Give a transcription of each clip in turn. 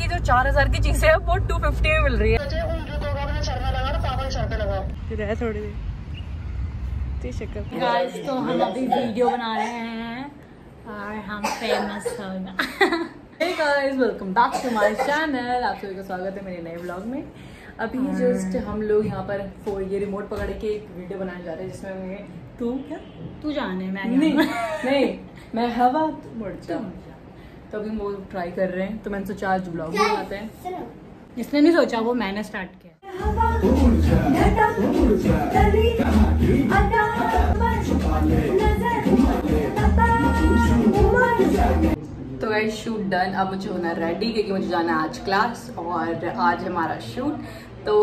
की जो 4000 की चीजें है वो 250 में मिल रही है। तो हम अभी वीडियो बना रहे हैं और हम फेमस होना। Hey guys, welcome back to my channel। आप सभी का स्वागत है मेरे नए व्लॉग में। अभी जस्ट हम लोग यहाँ पर ये रिमोट पकड़ के एक वीडियो बनाने जा रहे हैं जिसमें हमें तू जाने मैं हवा तू मुर्जा। तो अभी हम वो ट्राई कर रहे हैं, तो मैंने सोचा आज ब्लॉग में आते हैं। जिसने नहीं सोचा वो मैंने स्टार्ट किया। तो गाइस शूट डन, अब मुझे होना रेडी क्योंकि मुझे जाना है आज क्लास और आज हमारा शूट। तो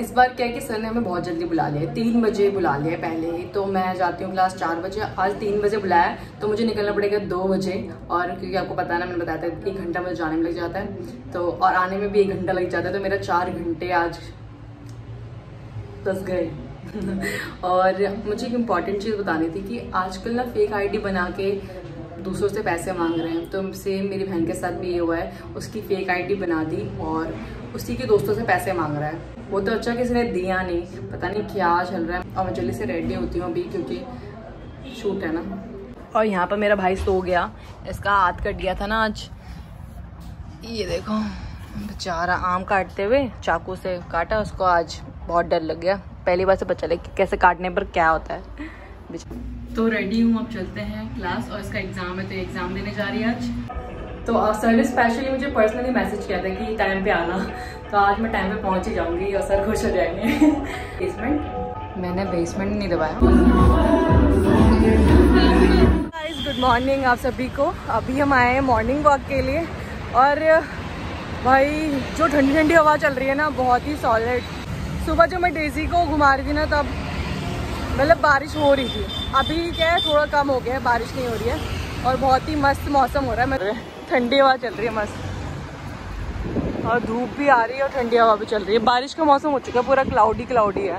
इस बार क्या है कि सर ने हमें बहुत जल्दी बुला लिया, 3 बजे बुला लिया पहले ही। तो मैं जाती हूँ क्लास 4 बजे, आज 3 बजे बुलाया तो मुझे निकलना पड़ेगा 2 बजे। और क्योंकि आपको पता है ना, मैंने बताया था 1 घंटा मुझे जाने में लग जाता है तो और आने में भी 1 घंटा लग जाता है, तो मेरा 4 घंटे आज फंस गए। और मुझे एक इम्पॉर्टेंट चीज़ बतानी थी कि आजकल ना फेक आईडी बना के दूसरों से पैसे मांग रहे हैं। तो सेम मेरी बहन के साथ भी ये हुआ है, उसकी फेक आईडी बना दी और उसी के दोस्तों से पैसे मांग रहा है। वो तो अच्छा किसी ने दिया नहीं, पता नहीं क्या चल रहा है। और मैं जल्दी से रेडी होती हूँ अभी क्योंकि शूट है ना। और यहाँ पर मेरा भाई सो गया, इसका हाथ कट गया था ना आज, ये देखो बेचारा आम काटते हुए चाकू से काटा उसको, आज बहुत डर लग गया। पहली बार से पता चला कि कैसे काटने पर क्या होता है। तो रेडी हूँ, अब चलते हैं क्लास और इसका एग्ज़ाम है तो एग्ज़ाम देने जा रही है आज। तो सर ने स्पेशली मुझे पर्सनली मैसेज किया था कि टाइम पे आना, तो आज मैं टाइम पे पहुँच ही जाऊँगी और सर खुश हो जाएंगे। बेसमेंट, मैंने बेसमेंट नहीं दबाया। गुड मॉर्निंग आप सभी को। अभी हम आए हैं मॉर्निंग वॉक के लिए और भाई जो ठंडी ठंडी हवा चल रही है ना, बहुत ही सॉलिड। सुबह जो मैं डेजी को घुमा रही थी ना, तब मतलब बारिश हो रही थी। अभी क्या है थोड़ा कम हो गया है, बारिश नहीं हो रही है और बहुत ही मस्त मौसम हो रहा है। मतलब ठंडी हवा चल रही है मस्त, और धूप भी आ रही है और ठंडी हवा भी चल रही है। बारिश का मौसम हो चुका है, पूरा क्लाउडी क्लाउडी है।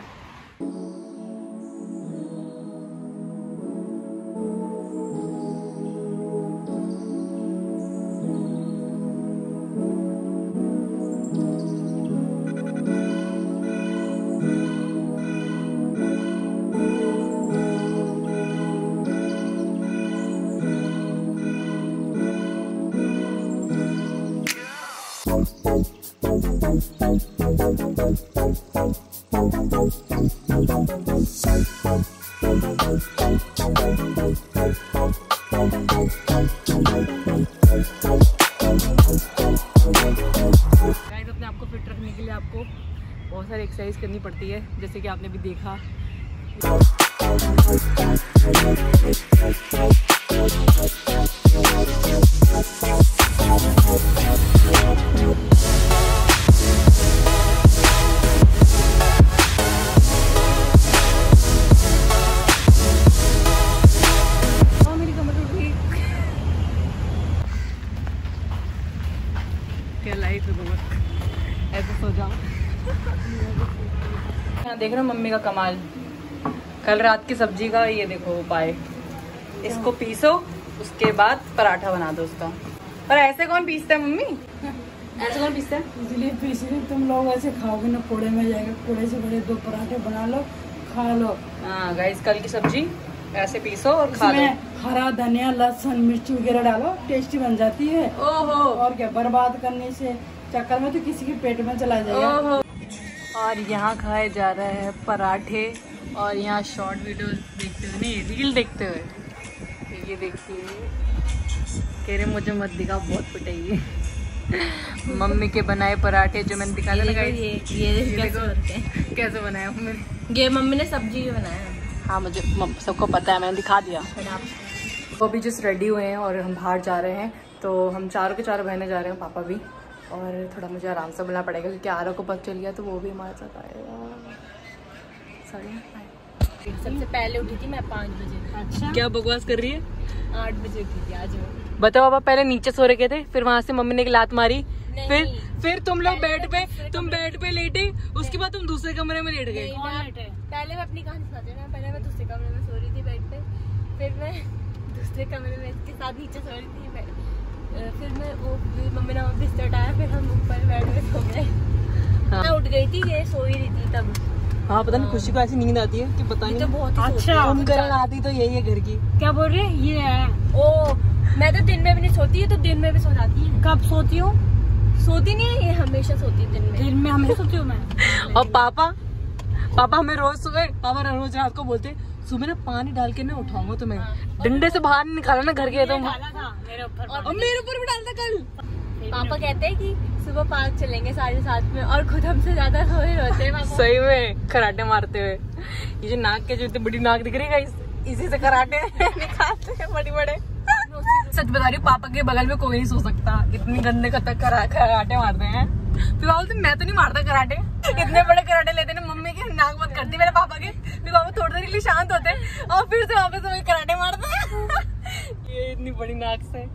आपको बहुत सारी एक्सरसाइज करनी पड़ती है, जैसे कि आपने भी देखा। मेरी कमर टूट गई। क्या लाइफ है बहुत, ऐसे सो जाओ। यहाँ देख रहे हो मम्मी का कमाल, कल रात की सब्जी का ये देखो उपाय, इसको पीसो उसके बाद पराठा बना दो उसका। पर ऐसे कौन पीसता है मम्मी, ऐसे कौन पीसता है? इसलिए पीस रही तुम लोग, ऐसे खाओगे ना कोड़े में जाएगा, कोड़े से बड़े 2 पराठे बना लो खा लो। हाँ गाइस, कल की सब्जी ऐसे पीसो और खा लो, हरा धनिया लहसुन मिर्ची वगैरह डालो, टेस्टी बन जाती है। ओहो, और क्या बर्बाद करने से चक्कर में तो किसी के पेट में चला जाएगा। और यहाँ खाए जा रहे हैं पराठे और यहाँ शॉर्ट वीडियोस देखते हुए, नहीं रील देखते हुए। ये देखिए, कह रहे मुझे मत दिखा बहुत पिटाइए। मम्मी के बनाए पराठे जो मैंने दिखा दिया, ये देखो कैसे बनाया मैंने, ये मम्मी ने सब्जी भी बनाया। हाँ मुझे सबको पता है, मैंने दिखा दिया। वो भी जस्ट रेडी हुए हैं और हम बाहर जा रहे हैं। तो हम चारों के चारों बहने जा रहे हैं, पापा भी, और थोड़ा मुझे आराम से बोलना पड़ेगा क्योंकि आरा को पता चल गया तो वो भी हमारे साथ आएगा। सबसे पहले उठी थी मैं 5 बजे। अच्छा, क्या बकवास कर रही है? 8 बजे उठी थी आज। बताओ पापा पहले नीचे सो रखे थे, फिर वहाँ से मम्मी ने एक लात मारी, फिर तुम लोग बेड पे लेटे, उसके बाद तुम दूसरे कमरे में लेट गए। पहले मैं अपनी कहानी सुनाती हूं। पहले मैं दूसरे कमरे में सो रही थी बेड पे, फिर मैं दूसरे कमरे में इसके साथ नीचे सो रही थी। फिर मैं वो मम्मी ने बिस्तर डाला, फिर हम ऊपर बेड में सो गए। हाँ। मैं उठ गई थी, ये सो ही रही थी तब। हाँ पता नहीं खुशी को ऐसी नींद आती है कि पता नहीं तो बहुत अच्छा फोन करना आती तो यही है घर की। क्या बोल रहे ये है? ओ मैं तो दिन में भी नहीं सोती, ये तो दिन में भी सो जाती है। कब सोती हो? सोती नहीं है ये, हमेशा सोती है दिन में। दिन में हमेशा सोती हूँ मैं। और पापा हमें रोज सुबह, पापा रोज रात को बोलते सुबह ना पानी डाल के ना उठाऊंगा तुम्हें, डंडे से बाहर निकाला ना घर के, तो मेरे ऊपर भी डालता कल। पापा कहते हैं कि सुबह पार्क चलेंगे 7:30 में, और खुद हमसे ज्यादा रोए रोते हैं सही में खराटे मारते हुए। ये जो नाक के जो इतनी बड़ी नाक दिख रही है इसी से खराटे निकालते हैं बड़े बड़े। सच बता रही हूँ, पापा के बगल में कोई नहीं सो सकता, इतनी गंदे खराटे मारते हैं। फिर मैं तो नहीं मारता कराटे, इतने बड़े कराटे लेते ना, मम्मी की नाक बंद करती मेरे पापा के, फिर पापा थोड़ी देर के लिए शांत होते हैं और फिर से वापस वही कराटे मारते हैं। ये इतनी बड़ी नाक से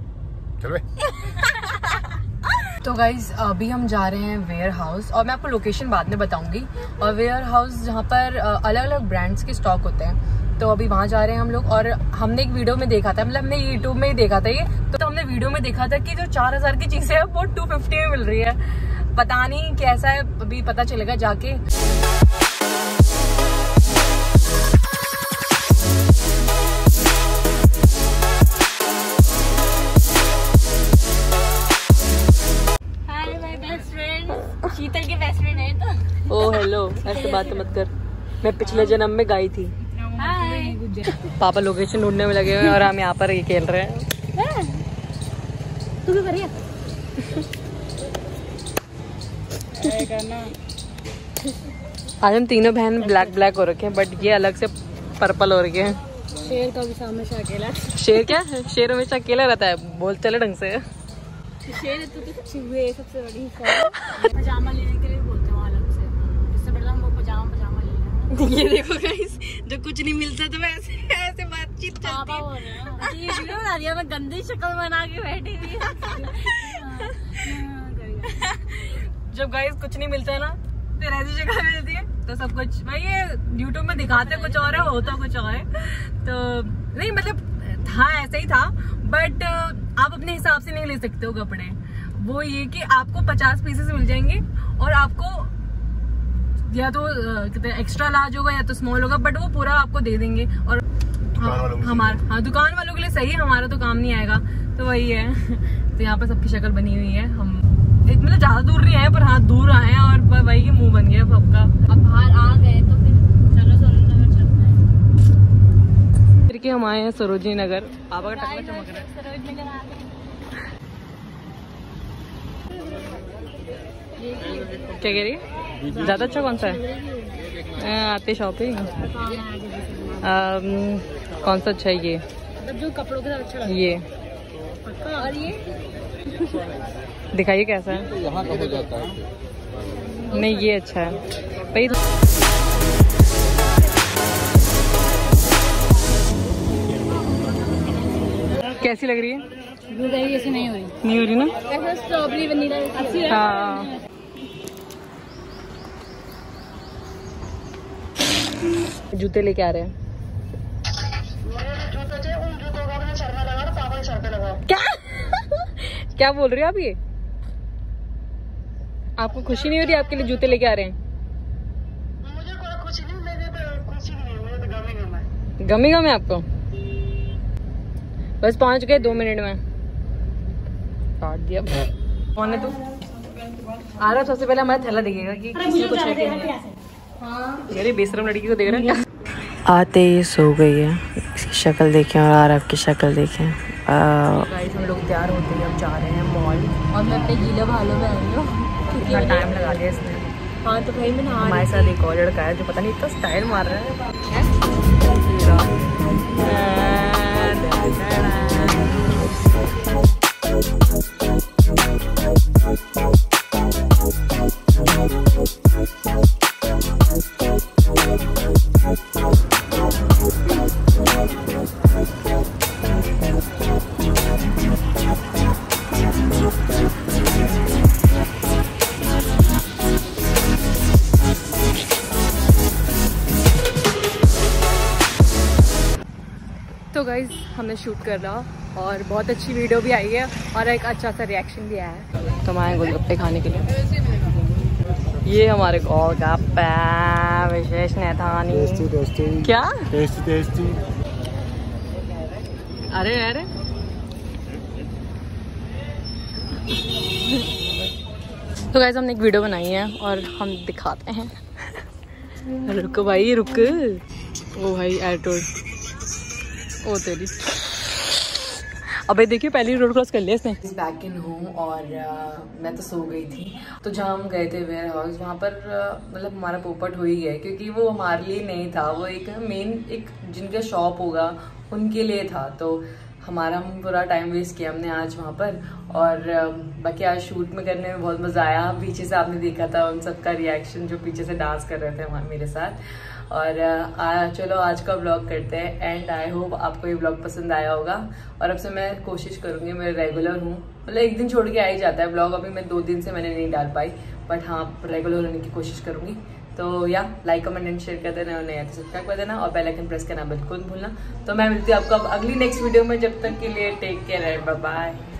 तो गाइज अभी हम जा रहे हैं वेयर हाउस, और मैं आपको लोकेशन बाद में बताऊंगी। और वेयर हाउस जहाँ पर अलग अलग ब्रांड्स के स्टॉक होते हैं, तो अभी वहाँ जा रहे हैं हम लोग। और हमने एक वीडियो में देखा था, मतलब हमने यूट्यूब में ही देखा था ये, तो हमने वीडियो में देखा था कि जो 4000 की चीजें हैं वो 250 में मिल रही है। पता नहीं कैसा है, अभी पता चलेगा जाके। Hi my best friend, Sheetal के बेस्ट फ्रेंड है तो। ओह हेलो, ऐसे बात मत कर, मैं पिछले जन्म में गाई थी। पापा लोकेशन ढूंढने में लगे हुए हैं और हम यहाँ पर ये खेल रहे हैं। तू भी बढ़िया आज हम तीनों बहन ब्लैक हो रखे हैं, बट ये अलग से पर्पल हो रखे हैं। शेर का भी हमेशा अकेला, शेर क्या शेर हमेशा अकेला रहता है, बोल चले ढंग से। शेर है तो सबसे बड़ी पजामा लेने के लिए बोलते हैं अलग से, इससे पहले हम वो पजामा ले। ये देखो गाइस, जो कुछ नहीं मिलता तो मैं ऐसे बातचीत करती हूं। ये वीडियो बना रही है, मैं गंदी शक्ल बना के बैठी हुई हूं। जब गाइस कुछ नहीं मिलता है ना, फिर ऐसी जगह मिलती है तो सब कुछ भाई। ये यूट्यूब में दिखाते कुछ और है, होता कुछ और है। तो नहीं मतलब था, ऐसा ही था, बट आप अपने हिसाब से नहीं ले सकते हो कपड़े। वो ये कि आपको 50 पीसेस मिल जाएंगे और आपको या तो कहते हैं एक्स्ट्रा लार्ज होगा या तो स्मॉल होगा, बट वो पूरा आपको दे देंगे। और हमारा हाँ दुकान वालों के लिए सही है, हमारा तो काम नहीं आएगा, तो वही है। तो यहाँ पर सबकी शक्ल बनी हुई है, हम एक मतलब ज्यादा दूर नहीं आए पर हाँ दूर आए हैं, और वही की मुंह बन गया सबका। अब बाहर आ गए तो फिर चलो सरोजिनी नगर चलते हैं। फिर के हम आए हैं सरोजिनी नगर, पापा का टक्कर चमक रहा है। सरोजिनी नगर आ गए। क्या कह रही है? ज़्यादा अच्छा कौन सा है? आते शॉपिंग कौन सा अच्छा है? ये जो कपड़ों के साथ अच्छा लगता है ये, और ये दिखाइए कैसा है। तो यहाँ कब हो जाता है? नहीं ये अच्छा है भाई। कैसी लग रही है? ऐसी नहीं हो रही, नहीं हो रही ना, ऐसा स्ट्रॉबेरी वनीला अच्छी है। हाँ जूते लेके आ रहे हैं। क्या क्या बोल रहे हो आप? ये आपको खुशी नहीं हो रही? आपके लिए जूते लेके आ रहे हैं। मुझे कोई खुशी नहीं, मुझे तो गमी गम है आपको। बस पहुंच गए 2 मिनट में, काट दिया। कौन है तू? आ रहा सबसे पहले हमारा थैला देखिएगा कि कुछ है कि नहीं। यार बेशरम लड़की को देख रहे हैं। आते ही सो गई है, इसकी शक्ल देखें और आरव की शक्ल देखें। गाइस हम लोग तैयार होते हैं, अब जा रहे हैं मॉल, और मैं अपने गीले भालों में आई हूँ। कितना टाइम लगा दिया इसने। हाँ तो भाई मैं ना हमारे साथ एक और लड़का है जो पता नहीं इतना स्टाइल मार रहा है। तो गाइज हमने शूट कर रहा और बहुत अच्छी वीडियो भी आई है और एक अच्छा सा रिएक्शन भी आया है। तो हम आए गोलगप्पे खाने के लिए। ये हमारे गोलगप्पे विशेष नेतानी क्या टेस्टी टेस्टी। अरे अरे तो गाइस हमने एक वीडियो बनाई है और हम दिखाते हैं। रुको भाई रुक, ओ भाई एयरटोड, ओ तेरी। अबे देखिए पहली रोड क्रॉस कर लिया इसने। बैक इन होम और मैं तो सो गई थी। तो जहाँ हम गए थे वेयर हाउस, वहाँ पर मतलब हमारा पोपट हो ही गया क्योंकि वो हमारे लिए नहीं था, वो एक मेन एक जिनका शॉप होगा उनके लिए था। तो हमारा हम पूरा टाइम वेस्ट किया हमने आज वहाँ पर। और बाकी आज शूट में करने में बहुत मज़ा आया। पीछे से आपने देखा था उन सबका रिएक्शन जो पीछे से डांस कर रहे थे वहाँ मेरे साथ। और चलो आज का व्लॉग करते हैं एंड आई होप आपको ये व्लॉग पसंद आया होगा। और अब से मैं कोशिश करूँगी, मैं रेगुलर हूँ, मतलब एक दिन छोड़ के आ ही जाता है व्लॉग। अभी मैं 2 दिन से मैंने नहीं डाल पाई, बट हाँ रेगुलर होने की कोशिश करूँगी। तो या लाइक कमेंट एंड शेयर कर देना और नया तो सब्सक्राइब कर देना और बेल आइकन प्रेस करना बिल्कुल भूलना। तो मैं मिलती हूँ आपको अगली नेक्स्ट वीडियो में। जब तक के लिए टेक केयर, बाय बाय।